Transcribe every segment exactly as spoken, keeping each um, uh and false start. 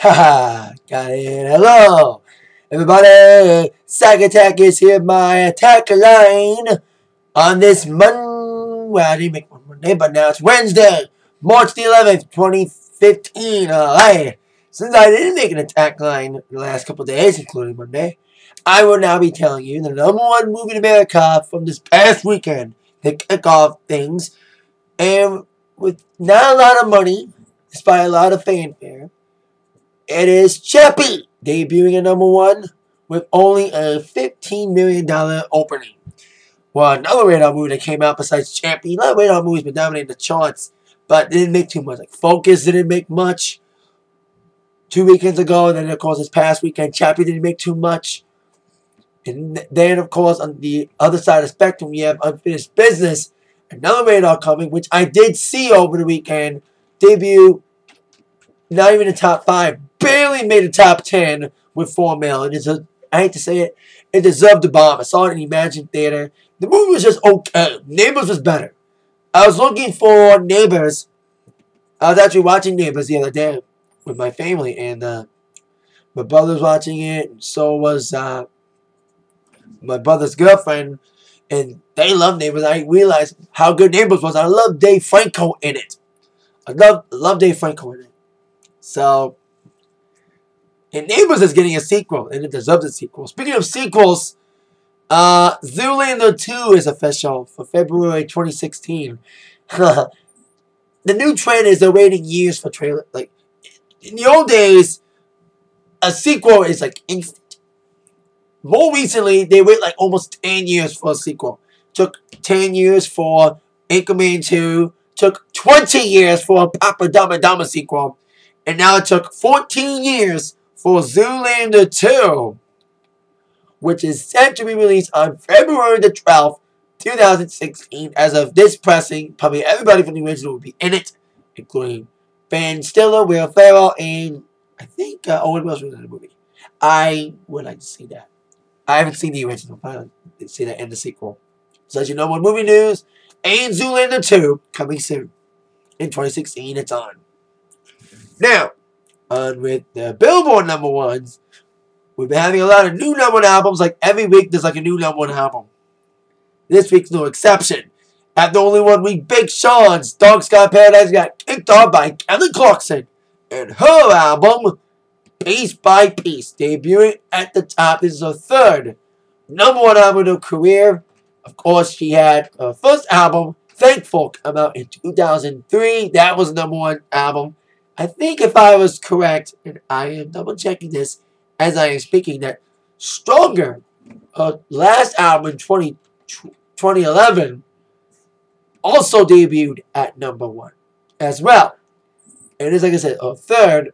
Haha, got it. Hello, everybody. Psych Attack is here, my attack line. On this Monday, well, I didn't make one Monday, but now it's Wednesday, March the eleventh, twenty fifteen. Alright, since I didn't make an attack line the last couple of days, including Monday, I will now be telling you the number one movie in America from this past weekend to kick off things. And with not a lot of money, despite a lot of fanfare, it is Chappie, debuting at number one with only a fifteen million dollar opening. Well, another radar movie that came out besides Chappie. A lot of radar movies been dominating the charts, but didn't make too much. Like Focus didn't make much two weekends ago, and then of course this past weekend Chappie didn't make too much. And then of course on the other side of the spectrum we have Unfinished Business, another radar coming, which I did see over the weekend debut. Not even the top five. Barely made the top ten with four mil. It is a, I hate to say it, it deserved the bomb. I saw it in the Imagine Theater. The movie was just okay. Neighbors was better. I was looking for Neighbors. I was actually watching Neighbors the other day with my family, and uh, my brother was watching it, and so was uh, my brother's girlfriend, and they loved Neighbors. I realized how good Neighbors was. I love Dave Franco in it. I love love Dave Franco in it. So, and Neighbors is getting a sequel, and it deserves a sequel. Speaking of sequels, uh, Zoolander two is official for February twenty sixteen. The new trend is they're waiting years for trailer. Like, in the old days, a sequel is like instant. More recently, they wait like almost ten years for a sequel. Took ten years for Anchorman two. Took twenty years for a Papa Dama Dama sequel. And now it took fourteen years for Zoolander two, which is set to be released on February the twelfth, two thousand sixteen. As of this pressing, probably everybody from the original will be in it, including Ben Stiller, Will Ferrell, and I think uh, Owen Wilson was in the movie. I would like to see that. I haven't seen the original, but I would like to see that in the sequel. So as you know, more movie news and Zoolander two coming soon. In twenty sixteen, it's on. Now, on with the Billboard number ones, we've been having a lot of new number one albums. Like every week, there's like a new number one album. This week's no exception. After only one week, Big Sean's Dark Sky Paradise got kicked off by Kelly Clarkson and her album, Piece by Piece, debuting at the top. This is her third number one album of her career. Of course, she had her first album, Thankful, come out in two thousand three. That was number one album. I think if I was correct, and I am double checking this as I am speaking, that Stronger, her last album in twenty eleven, also debuted at number one as well. And it is, like I said, her third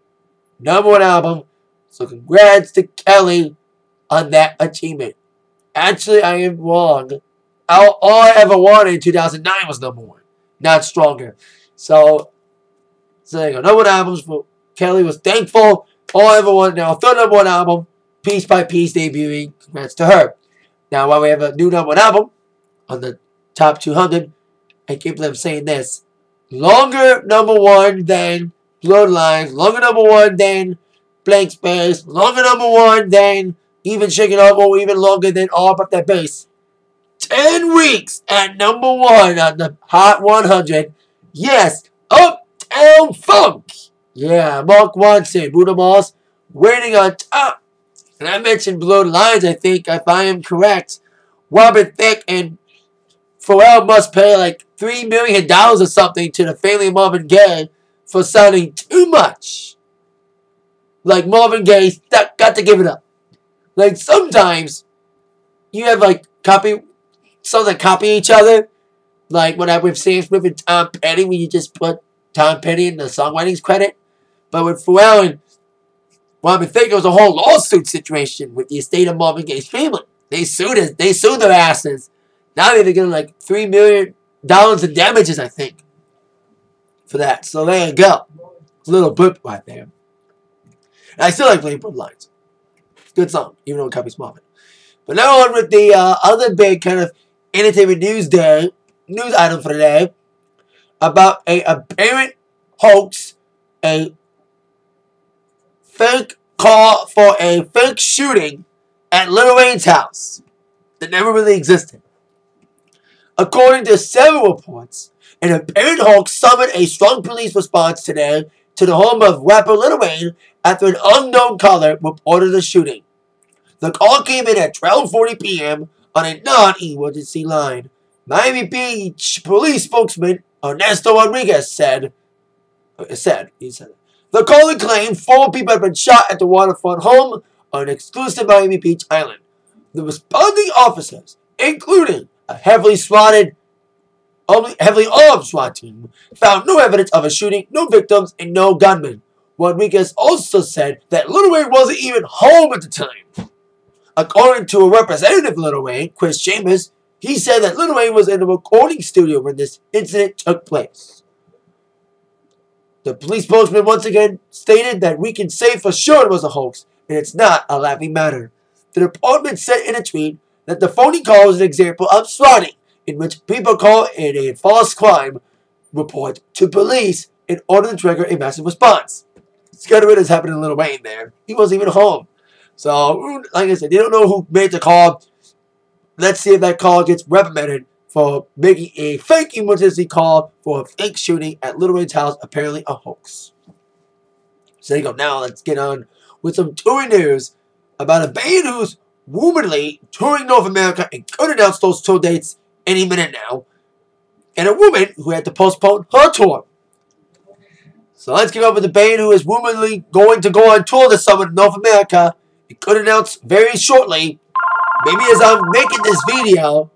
number one album. So congrats to Kelly on that achievement. Actually, I am wrong. All, all I Ever Wanted in two thousand nine was number one, not Stronger. So... So there you go. Number one albums for Kelly was Thankful. All I Ever Wanted now. Third number one album. Piece by Piece debuting. Congrats to her. Now while we have a new number one album on the top two hundred, I keep them saying this. Longer number one than Bloodlines. Longer number one than Blank Space. Longer number one than even Shake It Off, or even longer than All But That Bass. Ten weeks at number one on the Hot one hundred. Yes. Up. L Funk! Yeah, Mark Ronson, Bruno Mars, waiting on top. And I mentioned Bloodlines, I think, if I am correct. Robin Thicke and Pharrell must pay like three million dollars or something to the family of Marvin Gaye for sounding too much. Like Marvin Gaye, got to give it up. Like sometimes, you have like copy, songs that copy each other. Like what happened with Sam Smith and Tom Petty, when you just put Tom Petty in the songwriting's credit. But with Pharrell and Robin Thicke, it was a whole lawsuit situation with the estate of Marvin Gaye's family. They sued us. They sued their asses. Now they're getting like three million dollars in damages, I think, for that. So there you go. It's a little blip right there. And I still like playing Bloodlines. Good song, even though it copies Marvin. But now on with the uh, other big kind of entertainment news day, news item for today. About a apparent hoax, a fake call for a fake shooting at Lil Wayne's house that never really existed. According to several reports, an apparent hoax summoned a strong police response today to the home of rapper Lil Wayne after an unknown caller reported a shooting. The call came in at twelve forty p m on a non-emergency line. Miami Beach police spokesman Ernesto Rodriguez said, said, he said, the caller claimed four people had been shot at the waterfront home on an exclusive Miami Beach island. The responding officers, including a heavily swatted, heavily armed SWAT team, found no evidence of a shooting, no victims, and no gunmen. Rodriguez also said that Lil Wayne wasn't even home at the time. According to a representative of Lil Wayne, Chris Chambers, he said that Lil Wayne was in a recording studio when this incident took place. The police spokesman once again stated that we can say for sure it was a hoax, and it's not a laughing matter. The department said in a tweet that the phony call is an example of swatting, in which people call in a false crime report to police in order to trigger a massive response. Scared of it is happening to Lil Wayne there. He wasn't even home. So, like I said, you don't know who made the call. Let's see if that call gets reprimanded for making a fake emergency call for a fake shooting at Lil Wayne's house, apparently a hoax. So there you go. Now let's get on with some touring news about a band who's womanly touring North America and could announce those tour dates any minute now, and a woman who had to postpone her tour. So let's get on with the band who is womanly going to go on tour this summer in North America. It could announce very shortly, maybe as I'm making this video,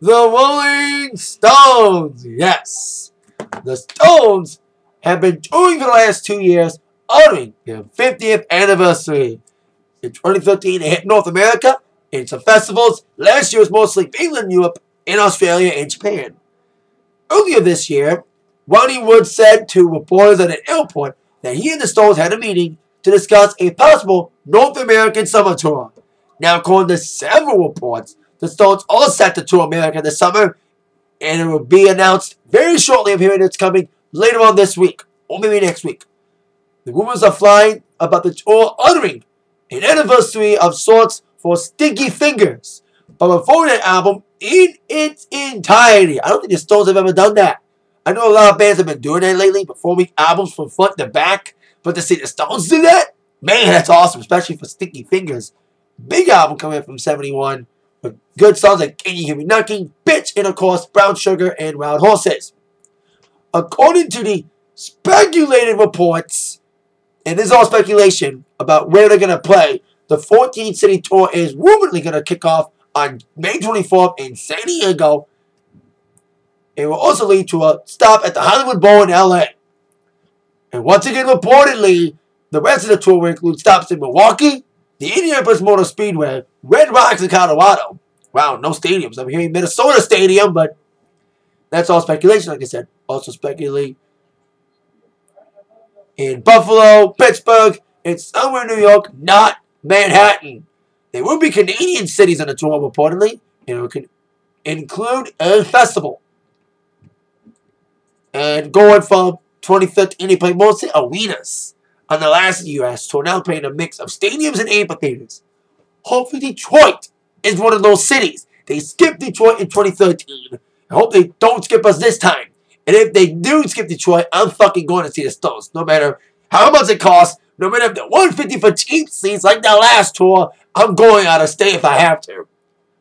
the Rolling Stones. Yes. The Stones have been touring for the last two years, honoring their fiftieth anniversary. In twenty thirteen, they hit North America in some festivals. Last year was mostly England, Europe, in Australia, and Japan. Earlier this year, Ronnie Wood said to reporters at an airport that he and the Stones had a meeting to discuss a possible North American summer tour. Now, according to several reports, the Stones all set to tour America this summer, and it will be announced very shortly. I'm hearing it's coming later on this week, or maybe next week. The rumors are flying about the tour honoring an anniversary of sorts for Sticky Fingers, but before that album in its entirety. I don't think the Stones have ever done that. I know a lot of bands have been doing that lately, performing albums from front to back. But to see the Stones do that? Man, that's awesome, especially for Sticky Fingers. Big album coming from seventy-one with good songs like Can You Hear Me Knocking, Bitch, and of course, Brown Sugar and Wild Horses. According to the speculated reports, and this is all speculation about where they're going to play, the fourteen-city tour is rumoredly going to kick off on May twenty-fourth in San Diego. It will also lead to a stop at the Hollywood Bowl in L A. And once again, reportedly, the rest of the tour will include stops in Milwaukee, the Indianapolis Motor Speedway, Red Rocks in Colorado. Wow, no stadiums. I'm hearing Minnesota Stadium, but that's all speculation, like I said. Also speculate in Buffalo, Pittsburgh, and somewhere in New York, not Manhattan. There will be Canadian cities on the tour, reportedly, and it can include a festival. And going from twenty thirteen, they played mostly arenas on the last U S tour, now playing a mix of stadiums and amphitheaters. Hopefully Detroit is one of those cities. They skipped Detroit in twenty thirteen. I hope they don't skip us this time. And if they do skip Detroit, I'm fucking going to see the Stones, no matter how much it costs, no matter if they're one hundred fifty dollars for cheap seats like that last tour. I'm going out of state if I have to.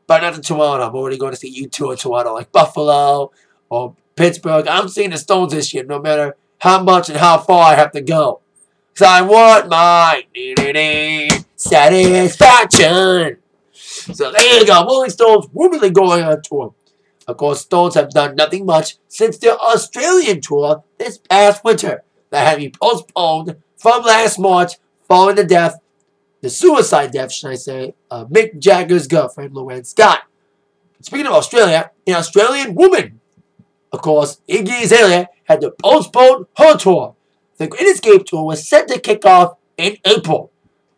But not in Toronto. I'm already going to see U two in Toronto, like Buffalo or Pittsburgh. I'm seeing the Stones this year, no matter how much and how far I have to go. Because I want my satisfaction. So there you go. Rolling Stones rumoredly going on tour. Of course, Stones have done nothing much since their Australian tour this past winter that had been postponed from last March following the death, the suicide death, should I say, of Mick Jagger's girlfriend, Luann Scott. Speaking of Australia, an Australian woman, of course, Iggy Azalea, had to postpone her tour. The Great Escape tour was set to kick off in April,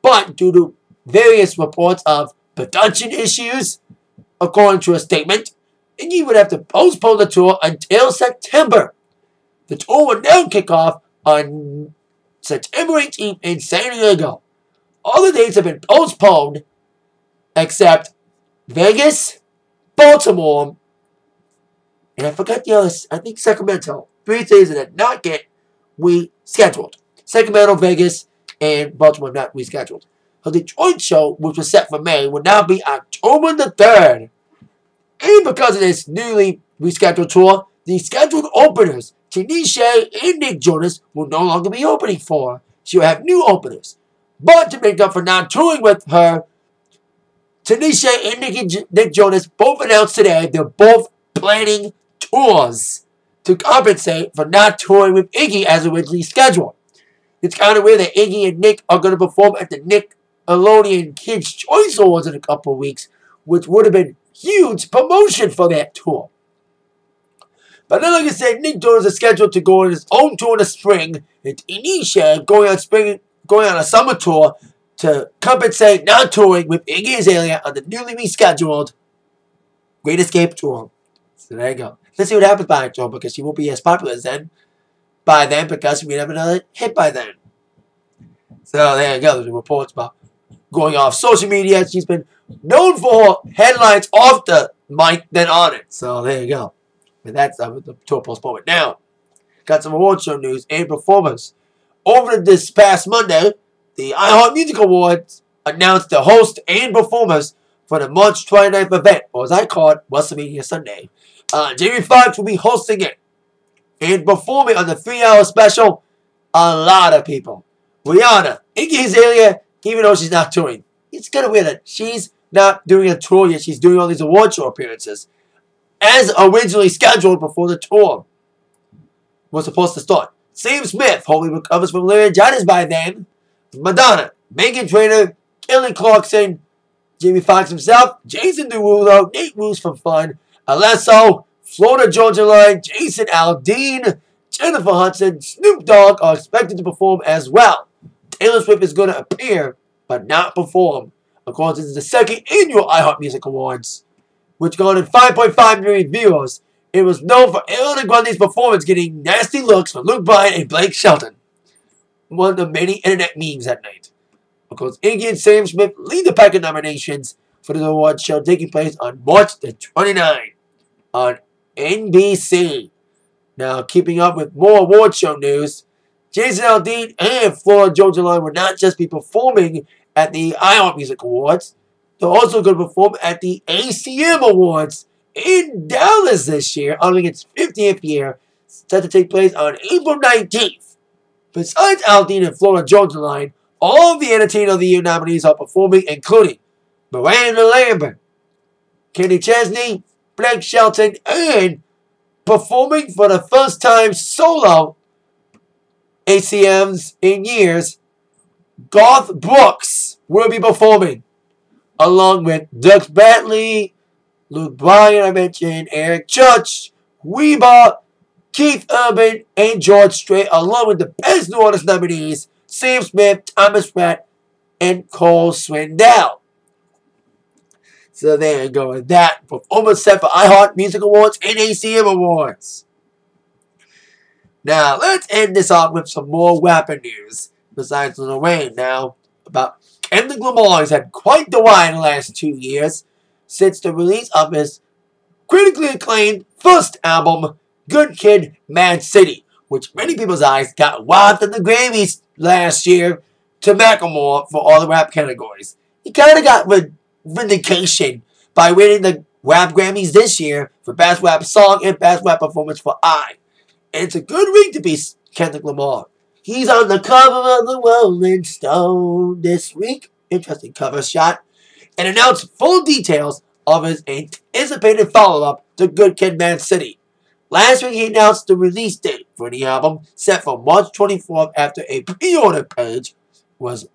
but due to various reports of production issues, according to a statement, Iggy would have to postpone the tour until September. The tour would now kick off on September eighteenth in San Diego. All the dates have been postponed except Vegas, Baltimore, and I forgot the other, I think Sacramento. Three cities that did not get rescheduled. Sacramento, Vegas, and Baltimore not rescheduled. Her Detroit show, which was set for May, will now be October the third. And because of this newly rescheduled tour, the scheduled openers, Tinashe and Nick Jonas, will no longer be opening for her. She will have new openers. But to make up for not touring with her, Tinashe and Nick, Nick Jonas both announced today they're both planning tours to compensate for not touring with Iggy as originally scheduled. It's kind of weird that Iggy and Nick are going to perform at the Nick Aldean Kids' Choice Awards in a couple of weeks, which would have been huge promotion for that tour. But then, like I said, Nick Jonas is scheduled to go on his own tour in the spring, and Tinashe going on spring, going on a summer tour to compensate not touring with Iggy Azalea on the newly rescheduled Great Escape tour. So there you go. Let's see what happens by October, because she won't be as popular as then. By then, because we'd have another hit by then. So there you go. There's reports about going off social media. She's been known for her headlines off the mic than on it. So there you go. But that's uh, the tour postponement. Now, got some award show news and performers. Over this past Monday, the iHeart Music Awards announced the host and performers for the March twenty-ninth event, or as I call it, WrestleMania Sunday. Uh, Jamie Foxx will be hosting it and performing on the three-hour special. A lot of people. Rihanna, Iggy Azalea, even though she's not touring. It's kind of weird that she's not doing a tour yet. She's doing all these award show appearances as originally scheduled before the tour was supposed to start. Sam Smith, hopefully recovers from laryngitis by then. Madonna, Meghan Trainor, Kelly Clarkson, Jamie Foxx himself, Jason Derulo, Nate Roos from Fun, Alesso, Florida Georgia Line, Jason Aldean, Jennifer Hudson, Snoop Dogg are expected to perform as well. Taylor Swift is going to appear, but not perform. Of course, this is the second annual iHeart Music Awards, which garnered five point five million viewers. It was known for Ariana Grande's performance getting nasty looks from Luke Bryan and Blake Shelton. One of the many internet memes that night. Of course, Iggy and Sam Smith lead the pack of nominations for the award show taking place on March the twenty-ninth on N B C. Now, keeping up with more award show news, Jason Aldean and Florida Georgia Line will not just be performing at the iHeart Music Awards, they're also going to perform at the A C M Awards in Dallas this year, honoring its fiftieth year, set to take place on April nineteenth. Besides Aldean and Florida Georgia Line, all the Entertainer of the Year nominees are performing, including Miranda Lambert, Kenny Chesney, Blake Shelton, and performing for the first time solo A C Ms in years, Garth Brooks will be performing, along with Dux Bentley, Luke Bryan, I mentioned, Eric Church, Weeba, Keith Urban, and George Strait, along with the best new artist nominees, Sam Smith, Thomas Pratt, and Cole Swindell. So there you go with that. Performance set for iHeart Music Awards and A C M Awards. Now, let's end this off with some more rapper news besides Lil Wayne. Now, about Kendrick Lamar has had quite the ride in the last two years since the release of his critically acclaimed first album, Good Kid, Mad City, which many people's eyes got robbed at the Grammys last year to Macklemore for all the rap categories. He kind of got vindication by winning the rap Grammys this year for Best Rap Song and Best Rap Performance for I. And it's a good week to be Kendrick Lamar. He's on the cover of the Rolling Stone this week. Interesting cover shot. And announced full details of his anticipated follow-up to Good Kid, Mad City. Last week, he announced the release date for the album, set for March twenty-fourth after a pre-order page was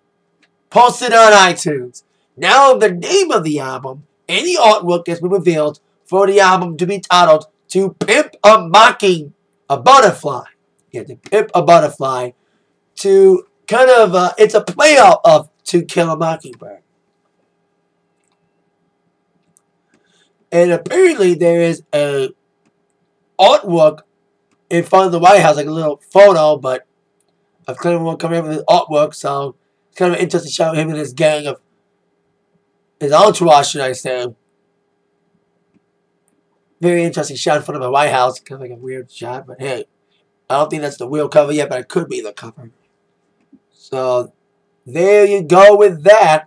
posted on iTunes. Now the name of the album and the artwork has been revealed for the album to be titled To Pimp a Mocking a Butterfly. Yeah, To Pimp a Butterfly. To kind of, uh, it's a playoff of To Kill a Mockingbird. And apparently there is a artwork in front of the White House, like a little photo, but of Cleveland coming up with his artwork, so it's kind of interesting showing him and his gang of his entourage, should I say. Very interesting shot in front of the White House. Kind of like a weird shot, but hey, I don't think that's the real cover yet, but it could be the cover. So there you go with that.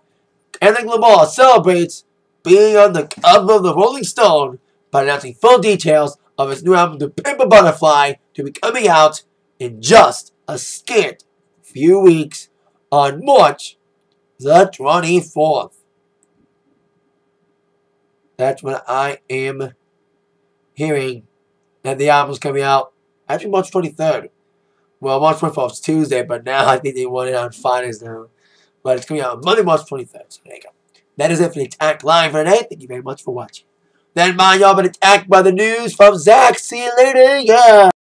Kendrick Lamar celebrates being on the cover of the Rolling Stone by announcing full details of his new album, To Pimp a Butterfly, to be coming out in just a scant few weeks on March the twenty-fourth. That's when I am hearing that the album's coming out. Actually, March twenty-third. Well, March twenty-fourth is Tuesday, but now I think they want it on Fridays now. But it's coming out on Monday, March twenty-third. So there you go. That is it for the Attack Live for today. Thank you very much for watching. Then mind y'all been attacked by the news from Zach. See you later. Yeah.